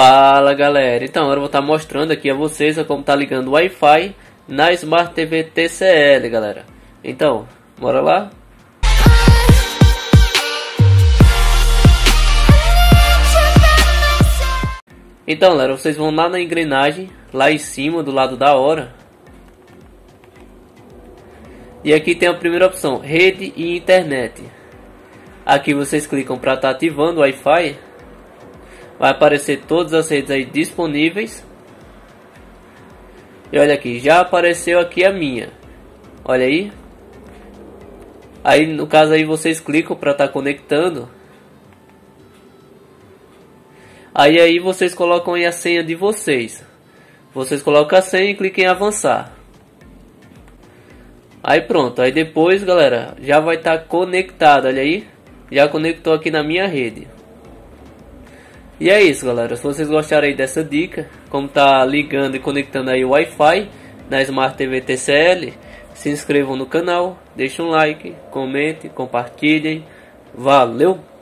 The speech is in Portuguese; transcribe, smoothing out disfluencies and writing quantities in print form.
Fala galera, então agora eu vou estar mostrando aqui a vocês como tá ligando o Wi-Fi na Smart TV TCL, galera. Então, bora lá. Então galera, vocês vão lá na engrenagem, lá em cima do lado da hora. E aqui tem a primeira opção, rede e internet. Aqui vocês clicam para estar ativando o Wi-Fi. Vai aparecer todas as redes aí disponíveis. E olha aqui, já apareceu aqui a minha. Olha aí. Aí no caso aí vocês clicam para estar conectando. Aí vocês colocam aí a senha de vocês. Vocês colocam a senha e cliquem em avançar. Aí pronto, aí depois galera, já vai estar conectado, olha aí. Já conectou aqui na minha rede. E é isso galera, se vocês gostarem dessa dica, como tá ligando e conectando aí o Wi-Fi na Smart TV TCL, se inscrevam no canal, deixem um like, comentem, compartilhem, valeu!